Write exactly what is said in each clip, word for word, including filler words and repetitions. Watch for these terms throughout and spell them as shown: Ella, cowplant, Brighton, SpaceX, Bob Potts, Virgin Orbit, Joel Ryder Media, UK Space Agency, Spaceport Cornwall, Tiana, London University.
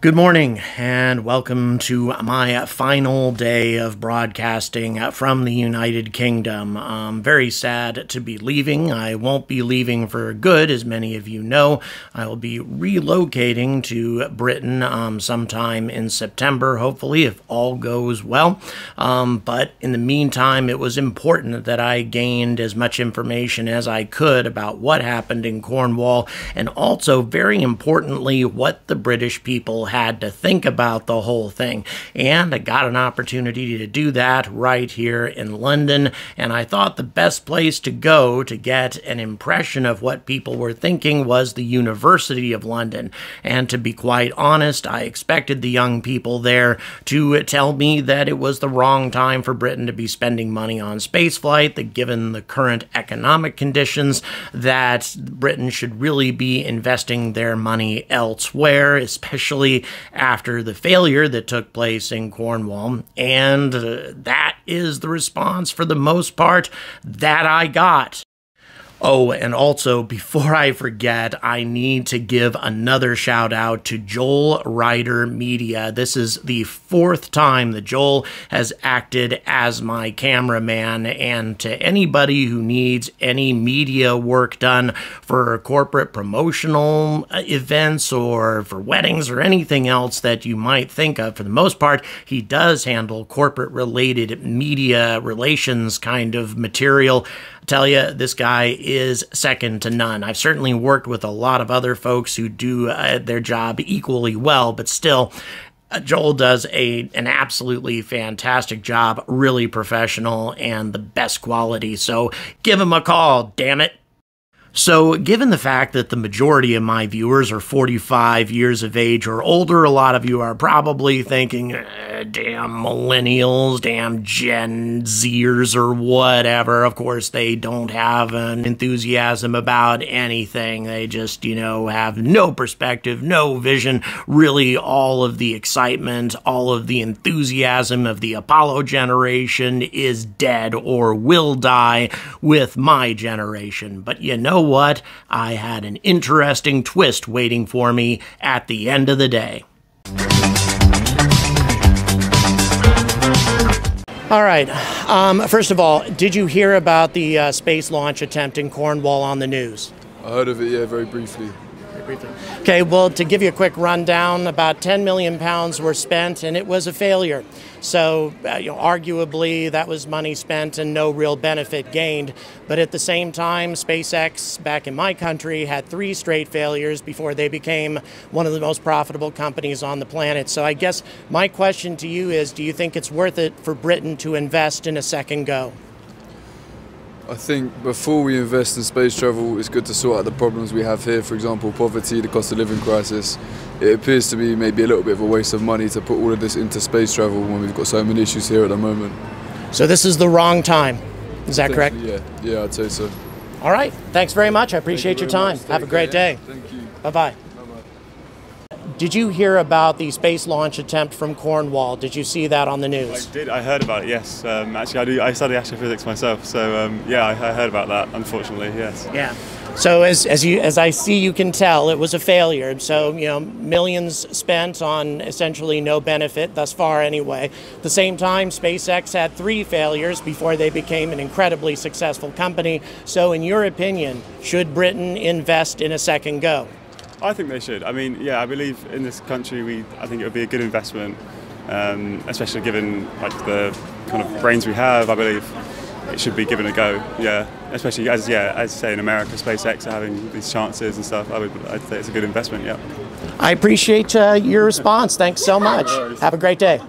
Good morning and welcome to my final day of broadcasting from the United Kingdom. I'm very sad to be leaving. I won't be leaving for good, as many of you know. I will be relocating to Britain um, sometime in September, hopefully, if all goes well. Um, but in the meantime, it was important that I gained as much information as I could about what happened in Cornwall, and also, very importantly, what the British people had to think about the whole thing. And I got an opportunity to do that right here in London, and I thought the best place to go to get an impression of what people were thinking was the University of London. And to be quite honest, I expected the young people there to tell me that it was the wrong time for Britain to be spending money on spaceflight, that given the current economic conditions, that Britain should really be investing their money elsewhere, especially after the failure that took place in Cornwall. And uh, that is the response, for the most part, that I got. Oh, and also, before I forget, I need to give another shout out to Joel Ryder Media. This is the fourth time that Joel has acted as my cameraman, and to anybody who needs any media work done for corporate promotional events or for weddings or anything else that you might think of, for the most part, he does handle corporate-related media relations kind of material. Tell you, this guy is second to none. I've certainly worked with a lot of other folks who do uh, their job equally well, but still, uh, Joel does a an absolutely fantastic job, really professional and the best quality. So give him a call, damn it. So given the fact that the majority of my viewers are forty-five years of age or older, a lot of you are probably thinking, eh, damn millennials, damn Gen Zers or whatever. Of course, they don't have an enthusiasm about anything. They just, you know, have no perspective, no vision, really all of the excitement, all of the enthusiasm of the Apollo generation is dead or will die with my generation. But you know what? I had an interesting twist waiting for me at the end of the day. All right, um, first of all, did you hear about the uh, space launch attempt in Cornwall on the news? I heard of it, yeah, very briefly. Okay, well, to give you a quick rundown, about ten million pounds were spent and it was a failure. So, uh, you know, arguably that was money spent and no real benefit gained. But at the same time, SpaceX, back in my country, had three straight failures before they became one of the most profitable companies on the planet. So I guess my question to you is, do you think it's worth it for Britain to invest in a second go? I think before we invest in space travel, it's good to sort out the problems we have here. For example, poverty, the cost of living crisis. It appears to be maybe a little bit of a waste of money to put all of this into space travel when we've got so many issues here at the moment. So this is the wrong time. Is that correct? Yeah, yeah, I'd say so. All right. Thanks very much. I appreciate your time. Have a great day. Thank you. Bye-bye. Did you hear about the space launch attempt from Cornwall? Did you see that on the news? I did. I heard about it, yes. Um, actually, I, do, I study astrophysics myself, so um, yeah, I, I heard about that, unfortunately, yes. Yeah. So as, as, you, as I see, you can tell, it was a failure. So, you know, millions spent on essentially no benefit, thus far anyway. At the same time, SpaceX had three failures before they became an incredibly successful company. So in your opinion, should Britain invest in a second go? I think they should. I mean, yeah, I believe in this country, we, I think it would be a good investment, um, especially given like the kind of brains we have. I believe it should be given a go, yeah. Especially as, yeah, as you say, in America, SpaceX are having these chances and stuff. I would, I'd say it's a good investment, yeah. I appreciate uh, your response. Thanks so much. Have a great day.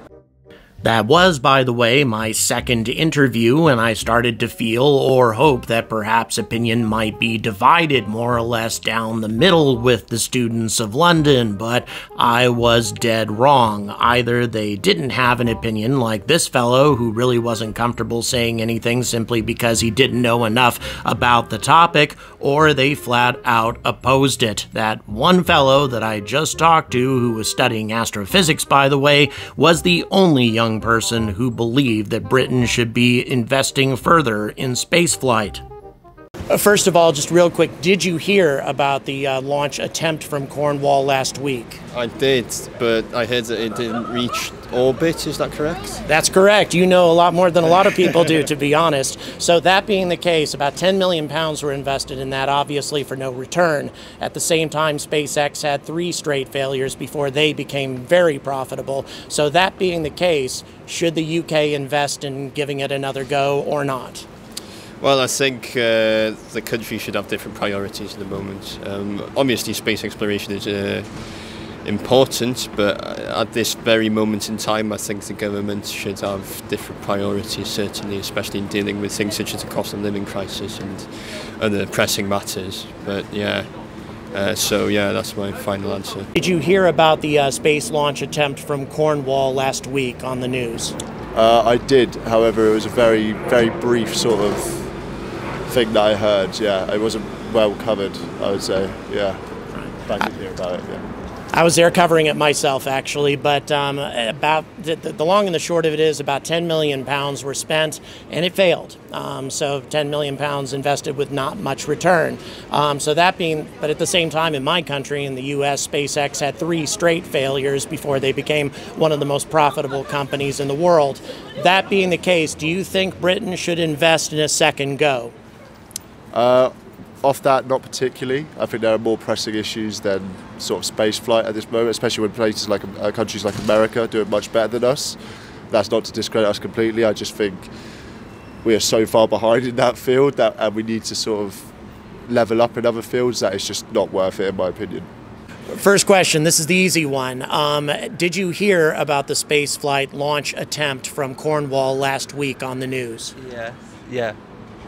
That was, by the way, my second interview, and I started to feel or hope that perhaps opinion might be divided more or less down the middle with the students of London, but I was dead wrong. Either they didn't have an opinion, like this fellow who really wasn't comfortable saying anything simply because he didn't know enough about the topic, or they flat out opposed it. That one fellow that I just talked to, who was studying astrophysics, by the way, was the only young person who believed that Britain should be investing further in spaceflight. First of all, just real quick, did you hear about the uh, launch attempt from Cornwall last week? I did, but I heard that it didn't reach orbit, is that correct? That's correct. You know a lot more than a lot of people do, to be honest. So that being the case, about ten million pounds were invested in that, obviously for no return. At the same time, SpaceX had three straight failures before they became very profitable. So that being the case, should the U K invest in giving it another go or not? Well, I think uh, the country should have different priorities at the moment. Um, obviously, space exploration is uh, important, but at this very moment in time, I think the government should have different priorities, certainly, especially in dealing with things such as the cost of living crisis and other pressing matters. But yeah. Uh, so yeah, that's my final answer. Did you hear about the uh, space launch attempt from Cornwall last week on the news? Uh, I did, however, it was a very, very brief sort of thing that I heard, yeah. It wasn't well covered, I would say, yeah. But I did hear about it, yeah. I was there covering it myself, actually, but um, about the, the long and the short of it is about ten million pounds were spent and it failed. Um, so ten million pounds invested with not much return. Um, so that being, but at the same time in my country, in the U S, SpaceX had three straight failures before they became one of the most profitable companies in the world. That being the case, do you think Britain should invest in a second go? Uh, Off that, not particularly. I think there are more pressing issues than sort of space flight at this moment, especially when places like uh, countries like America are doing much better than us. That's not to discredit us completely. I just think we are so far behind in that field that, and we need to sort of level up in other fields, that it's just not worth it, in my opinion. First question, this is the easy one. Um, did you hear about the space flight launch attempt from Cornwall last week on the news? Yeah, yeah.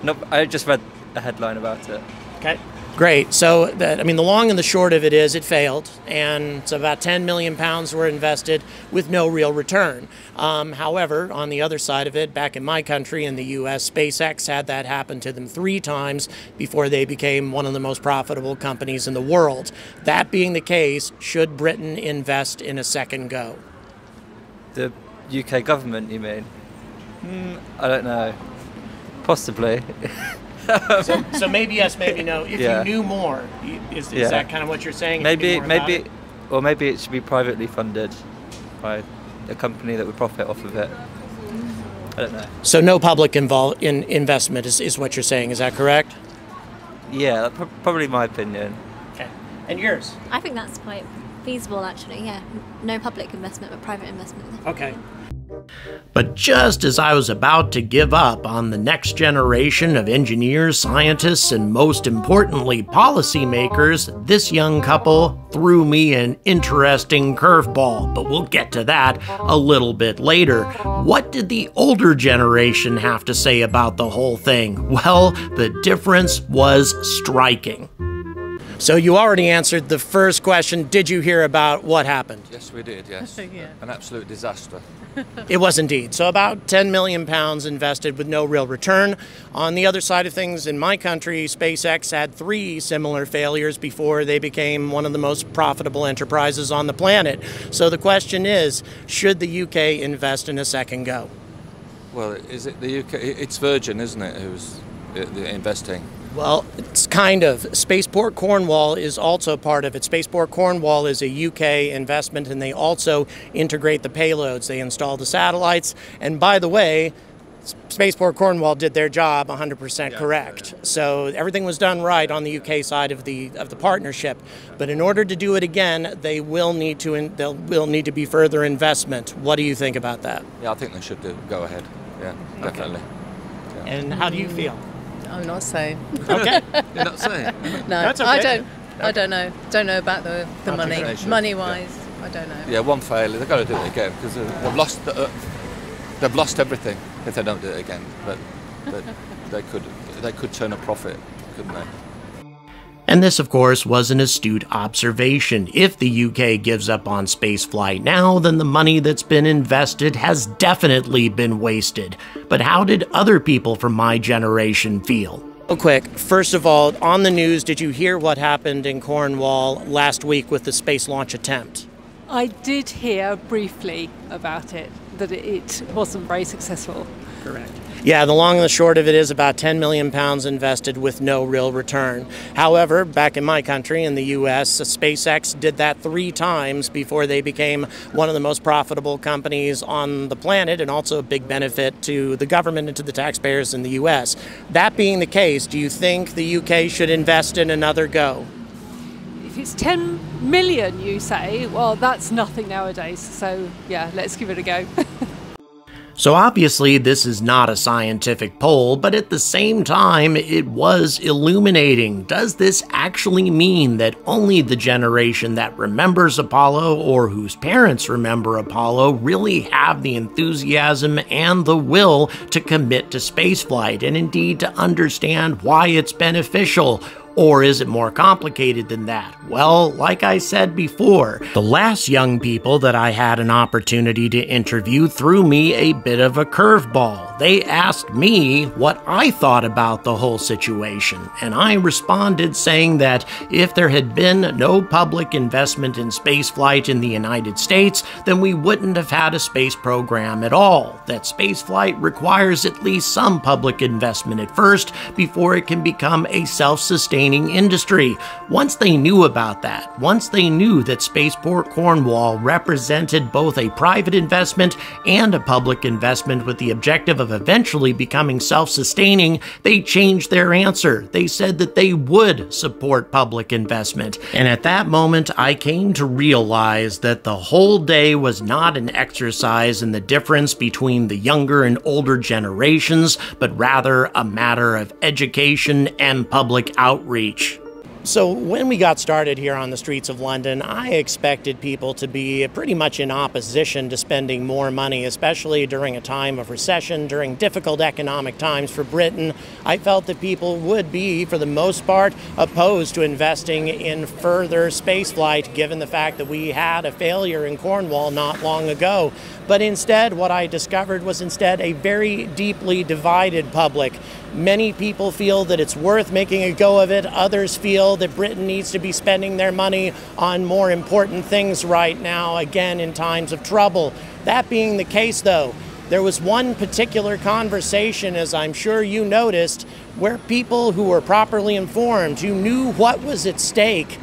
No, I just read a headline about it. Okay. Great. So, that, I mean, the long and the short of it is it failed, and so about ten million pounds were invested with no real return. Um, however, on the other side of it, back in my country, in the U S, SpaceX had that happen to them three times before they became one of the most profitable companies in the world. That being the case, should Britain invest in a second go? The U K government, you mean? Mm, I don't know. Possibly. so, so maybe yes, maybe no. If yeah. you knew more, is, is yeah. that kind of what you're saying? Maybe, maybe, it? or maybe it should be privately funded by a company that would profit off of it. I don't know. So no public involve in investment is, is what you're saying. Is that correct? Yeah, that's probably my opinion. Okay, and yours? I think that's quite feasible, actually. Yeah, no public investment, but private investment. Okay. But just as I was about to give up on the next generation of engineers, scientists, and most importantly, policymakers, this young couple threw me an interesting curveball, but we'll get to that a little bit later. What did the older generation have to say about the whole thing? Well, the difference was striking. So you already answered the first question. Did you hear about what happened? Yes, we did, yes. Yeah. An absolute disaster. It was indeed. So about ten million pounds invested with no real return. On the other side of things, in my country, SpaceX had three similar failures before they became one of the most profitable enterprises on the planet. So the question is, should the U K invest in a second go? Well, is it the U K? It's Virgin, isn't it, who's investing? Well, it's kind of. Spaceport Cornwall is also part of it. Spaceport Cornwall is a U K investment, and they also integrate the payloads. They install the satellites. And by the way, Spaceport Cornwall did their job one hundred percent correct. So everything was done right on the U K side of the of the partnership. But in order to do it again, they will need to in, there will need to be further investment. What do you think about that? Yeah, I think they should do, go ahead. Yeah, definitely. Okay. Yeah. And how do you feel? I'm not saying. Okay. You're not saying? No. That's okay. I don't I don't know. Don't know about the, the money. Money wise, yeah. I don't know. Yeah, one failure, they've got to do it again because they've lost the, uh, they've lost everything if they don't do it again. But, but they could they could turn a profit, couldn't they? And this, of course, was an astute observation. If the U K gives up on spaceflight now, then the money that's been invested has definitely been wasted. But how did other people from my generation feel? Real quick, first of all, on the news, did you hear what happened in Cornwall last week with the space launch attempt? I did hear briefly about it, that it wasn't very successful. correct? Yeah, the long and the short of it is about ten million pounds invested with no real return. However, back in my country, in the U S, SpaceX did that three times before they became one of the most profitable companies on the planet, and also a big benefit to the government and to the taxpayers in the U S. That being the case, do you think the U K should invest in another go? If it's ten million, you say, well, that's nothing nowadays. So yeah, let's give it a go. So obviously this is not a scientific poll, but at the same time it was illuminating. Does this actually mean that only the generation that remembers Apollo, or whose parents remember Apollo, really have the enthusiasm and the will to commit to spaceflight, and indeed to understand why it's beneficial? Or is it more complicated than that? Well, like I said before, the last young people that I had an opportunity to interview threw me a bit of a curveball. They asked me what I thought about the whole situation, and I responded saying that if there had been no public investment in spaceflight in the United States, then we wouldn't have had a space program at all, that spaceflight requires at least some public investment at first before it can become a self-sustaining industry. Once they knew about that, once they knew that Spaceport Cornwall represented both a private investment and a public investment with the objective of eventually becoming self-sustaining, they changed their answer. They said that they would support public investment. And at that moment, I came to realize that the whole day was not an exercise in the difference between the younger and older generations, but rather a matter of education and public outreach. Reach. So when we got started here on the streets of London, I expected people to be pretty much in opposition to spending more money, especially during a time of recession, during difficult economic times for Britain. I felt that people would be, for the most part, opposed to investing in further spaceflight, given the fact that we had a failure in Cornwall not long ago. But instead, what I discovered was instead a very deeply divided public. Many people feel that it's worth making a go of it. Others feel that Britain needs to be spending their money on more important things right now, again, in times of trouble. That being the case, though, there was one particular conversation, as I'm sure you noticed, where people who were properly informed, who knew what was at stake,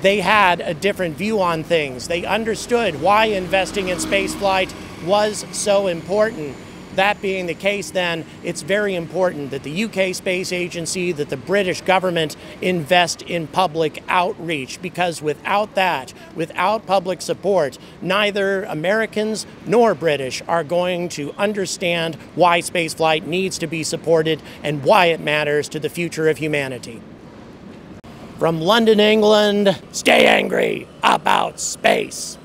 they had a different view on things. They understood why investing in spaceflight was so important. That being the case, then, it's very important that the U K Space Agency, that the British government invest in public outreach, because without that, without public support, neither Americans nor British are going to understand why spaceflight needs to be supported and why it matters to the future of humanity. From London, England, stay angry about space.